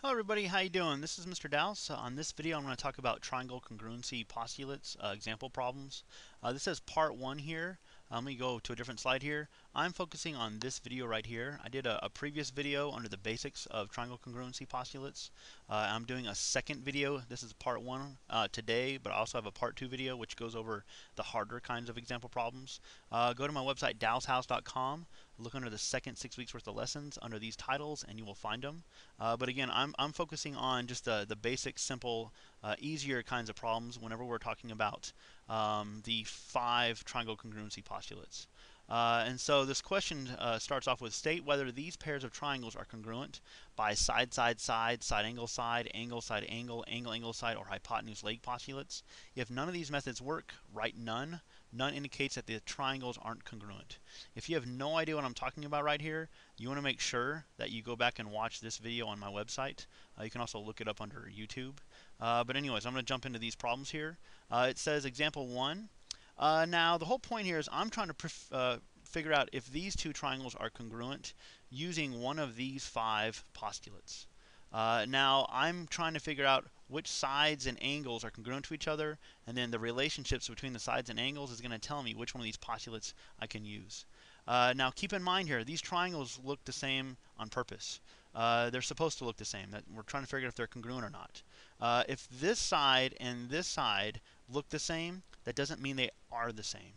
Hello everybody, how you doing? This is Mr. Douce. On this video I'm going to talk about triangle congruency postulates, example problems. This is part 1 here. Let me go to a different slide here. I'm focusing on this video right here. I did a previous video under the basics of triangle congruency postulates. I'm doing a second video. This is part 1 today, but I also have a part 2 video which goes over the harder kinds of example problems. Go to my website doucehouse.com. Look under the second 6 weeks worth of lessons under these titles and you will find them. But again, I'm focusing on just the basic, simple, easier kinds of problems whenever we're talking about the 5 triangle congruency postulates. And so this question starts off with state whether these pairs of triangles are congruent by side-side-side, side-angle-side, angle-side-angle, angle-angle-side, or hypotenuse-leg postulates. If none of these methods work, write none. None indicates that the triangles aren't congruent. If you have no idea what I'm talking about right here, you want to make sure that you go back and watch this video on my website. You can also look it up under YouTube. But anyways, I'm going to jump into these problems here. It says example 1. Now the whole point here is I'm trying to figure out if these two triangles are congruent using one of these 5 postulates. Now I'm trying to figure out which sides and angles are congruent to each other, and then the relationships between the sides and angles is going to tell me which one of these postulates I can use. Now keep in mind here, these triangles look the same on purpose. They're supposed to look the same. We're trying to figure out if they're congruent or not. If this side and this side look the same, that doesn't mean they are the same.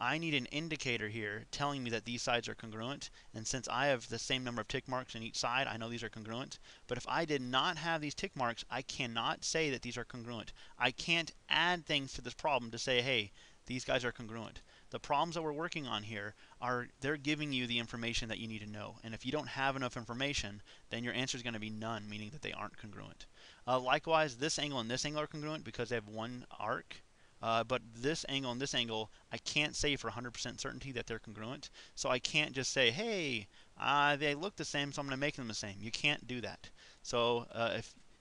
I need an indicator here telling me that these sides are congruent, and since I have the same number of tick marks in each side, I know these are congruent. But if I did not have these tick marks, I cannot say that these are congruent. I can't add things to this problem to say, hey, these guys are congruent. The problems that we're working on here are they're giving you the information that you need to know. And if you don't have enough information, then your answer is going to be none, meaning that they aren't congruent. Likewise, this angle and this angle are congruent because they have one arc. But this angle and this angle, I can't say for 100% certainty that they're congruent. So I can't just say, hey, they look the same, so I'm going to make them the same. You can't do that. So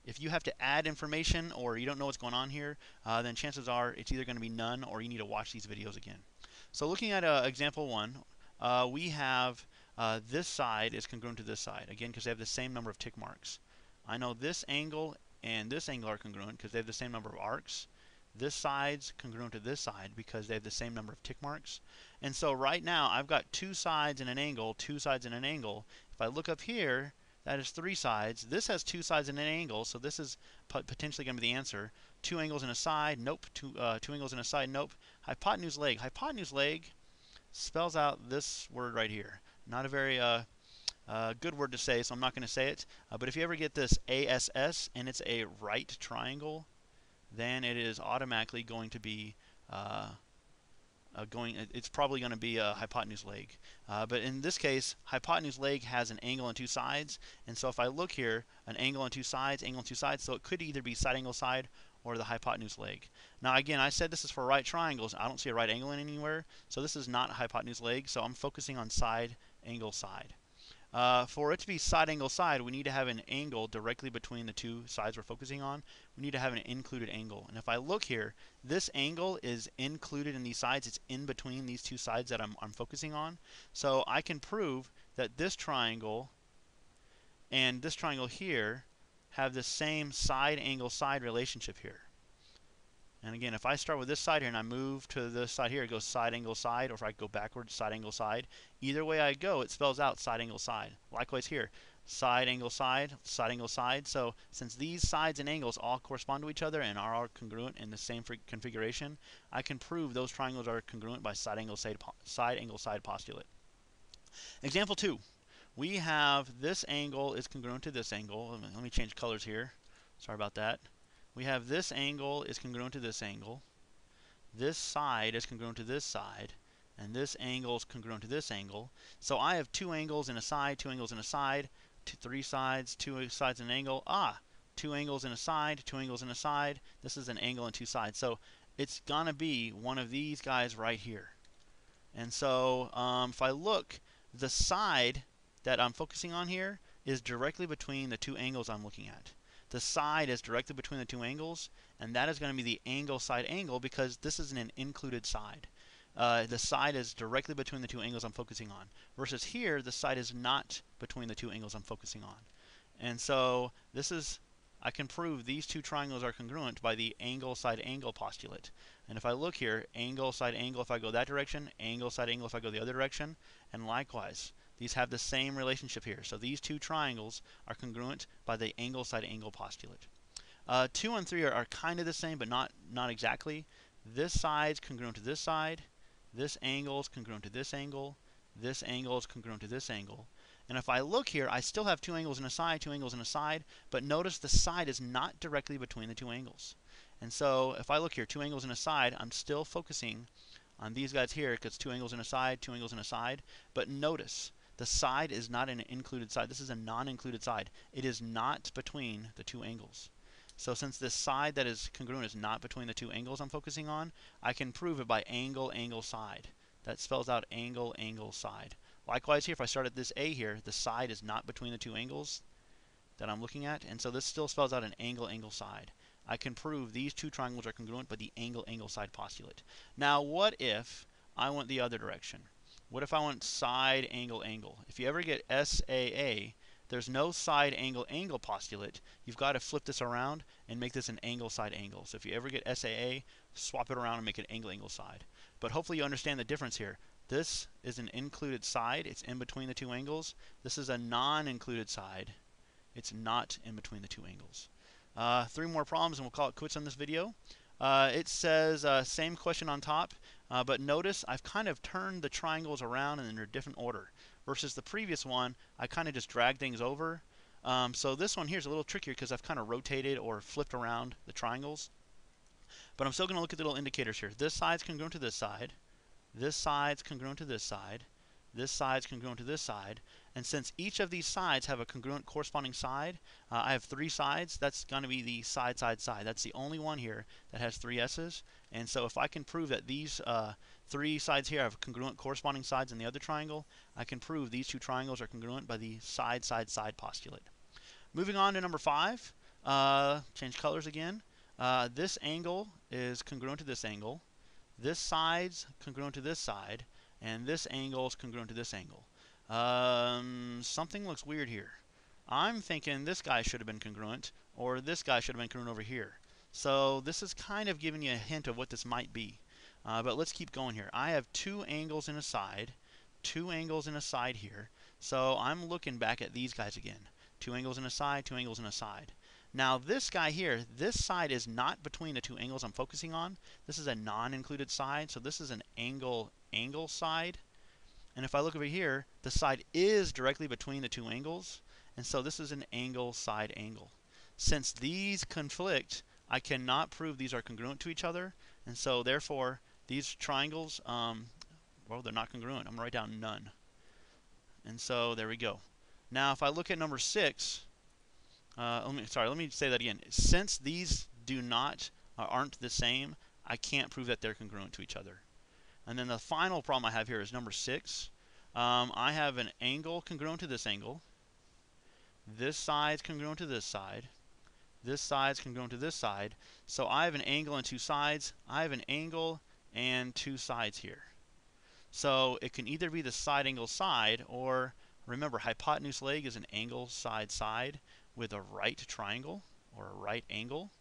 if you have to add information or you don't know what's going on here, then chances are it's either going to be none or you need to watch these videos again. So looking at example 1, we have this side is congruent to this side, again, because they have the same number of tick marks. I know this angle and this angle are congruent because they have the same number of arcs. This side's congruent to this side because they have the same number of tick marks. And so right now I've got two sides and an angle, two sides and an angle. If I look up here, that is 3 sides. This has 2 sides and an angle, so this is potentially going to be the answer. 2 angles and a side, nope. Two angles and a side, nope. Hypotenuse leg. Hypotenuse leg spells out this word right here. Not a very good word to say, so I'm not going to say it. But if you ever get this ASS and it's a right triangle, then it is automatically going to be it's probably going to be a hypotenuse leg. But in this case, hypotenuse leg has an angle and 2 sides. And so if I look here, an angle and 2 sides, angle and 2 sides. So it could either be side angle side or the hypotenuse leg. Now again, I said this is for right triangles. I don't see a right angle in anywhere. So this is not hypotenuse leg. So I'm focusing on side angle side. For it to be side angle side, we need to have an angle directly between the two sides we're focusing on. We need to have an included angle. And if I look here, this angle is included in these sides. It's in between these two sides that I'm focusing on. So I can prove that this triangle and this triangle here have the same side angle side relationship here. And again, if I start with this side here and I move to this side here, it goes side angle side, or if I go backwards, side angle side. Either way I go, it spells out side angle side. Likewise here, side angle side, side angle side. So since these sides and angles all correspond to each other and are all congruent in the same configuration, I can prove those triangles are congruent by side angle side postulate. Example 2, we have this angle is congruent to this angle. Let me change colors here. Sorry about that. We have this angle is congruent to this angle, this side is congruent to this side, and this angle is congruent to this angle. So I have 2 angles and a side, 2 angles and a side, 3 sides, 2 sides and an angle. 2 angles and a side, 2 angles and a side. This is an angle and 2 sides. So it's going to be one of these guys right here. And so if I look, the side that I'm focusing on here is directly between the 2 angles I'm looking at. The side is directly between the 2 angles, and that is going to be the angle side angle because this isn't an included side. The side is directly between the 2 angles I'm focusing on, versus here the side is not between the 2 angles I'm focusing on. And so this is, I can prove these two triangles are congruent by the angle side angle postulate. And if I look here, angle side angle if I go that direction, angle side angle if I go the other direction, and likewise, these have the same relationship here. So these two triangles are congruent by the angle side angle postulate. 2 and 3 are kind of the same, but not exactly. This side's congruent to this side, this angle's congruent to this angle is congruent to this angle. And if I look here, I still have two angles and a side, two angles and a side, but notice the side is not directly between the two angles. And so if I look here, two angles and a side, I'm still focusing on these guys here because two angles and a side, two angles and a side, but notice the side is not an included side. This is a non-included side. It is not between the two angles. So since this side that is congruent is not between the two angles I'm focusing on, I can prove it by angle, angle, side. That spells out angle, angle, side. Likewise here, if I start at this A here, the side is not between the two angles that I'm looking at, and so this still spells out an angle, angle, side. I can prove these two triangles are congruent by the angle, angle, side postulate. Now what if I went the other direction? What if I went side, angle, angle? If you ever get SAA, there's no side, angle, angle postulate. You've got to flip this around and make this an angle, side, angle. So if you ever get SAA, swap it around and make it angle, angle, side. But hopefully you understand the difference here. This is an included side, it's in between the two angles. This is a non-included side, it's not in between the two angles. 3 more problems and we'll call it quits on this video. It says same question on top, but notice I've kind of turned the triangles around in a different order. Versus the previous one, I kind of just dragged things over. So this one here is a little trickier because I've kind of rotated or flipped around the triangles. But I'm still going to look at the little indicators here. This side's congruent to this side. This side's congruent to this side, this side's congruent to this side, and since each of these sides have a congruent corresponding side, I have 3 sides, that's going to be the side, side, side. That's the only one here that has 3 S's, and so if I can prove that these 3 sides here have congruent corresponding sides in the other triangle, I can prove these two triangles are congruent by the side, side, side postulate. Moving on to number 5, change colors again. This angle is congruent to this angle. This side's congruent to this side, and this angle's congruent to this angle. Something looks weird here. I'm thinking this guy should have been congruent, or this guy should have been congruent over here. So this is kind of giving you a hint of what this might be. But let's keep going here. I have 2 angles in a side, 2 angles in a side here. So I'm looking back at these guys again. 2 angles in a side, 2 angles in a side. Now this guy here, this side is not between the two angles I'm focusing on. This is a non-included side, so this is an angle, angle side. And if I look over here, the side is directly between the two angles, and so this is an angle, side, angle. Since these conflict, I cannot prove these are congruent to each other, and so therefore these triangles, well, they're not congruent. I'm gonna write down none. And so there we go. Now if I look at number 6, let me say that again. Since these do not, aren't the same, I can't prove that they're congruent to each other. And then the final problem I have here is number 6. I have an angle congruent to this angle. This side's congruent to this side. This side's congruent to this side. So I have an angle and 2 sides. I have an angle and 2 sides here. So it can either be the side angle side, or remember hypotenuse leg is an angle side side with a right triangle or a right angle,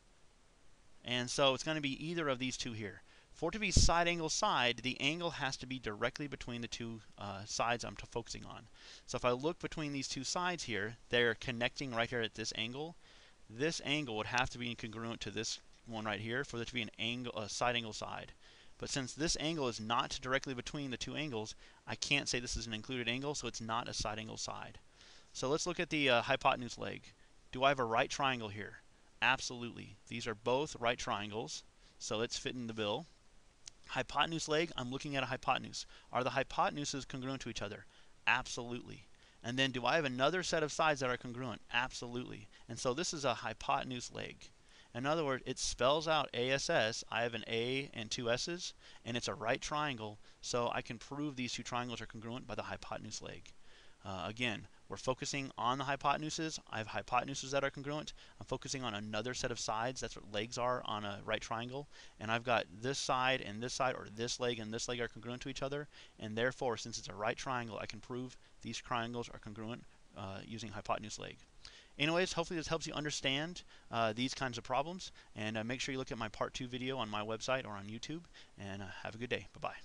and so it's going to be either of these two here. For it to be side angle side, the angle has to be directly between the two sides I'm focusing on. So if I look between these two sides here, they're connecting right here at this angle. This angle would have to be congruent to this one right here for there to be an angle, side angle side. But since this angle is not directly between the two angles, I can't say this is an included angle, so it's not a side angle side. So let's look at the hypotenuse leg. Do I have a right triangle here? Absolutely. These are both right triangles, so it's fitting the bill. Hypotenuse leg, I'm looking at a hypotenuse. Are the hypotenuses congruent to each other? Absolutely. And then do I have another set of sides that are congruent? Absolutely. And so this is a hypotenuse leg. In other words, it spells out ASS. I have an A and 2 S's, and it's a right triangle, so I can prove these two triangles are congruent by the hypotenuse leg. Again, we're focusing on the hypotenuses. I have hypotenuses that are congruent. I'm focusing on another set of sides. That's what legs are on a right triangle. And I've got this side, or this leg and this leg are congruent to each other. And therefore, since it's a right triangle, I can prove these triangles are congruent using hypotenuse leg. Anyways, hopefully this helps you understand these kinds of problems, and make sure you look at my part 2 video on my website or on YouTube, and have a good day. Bye-bye.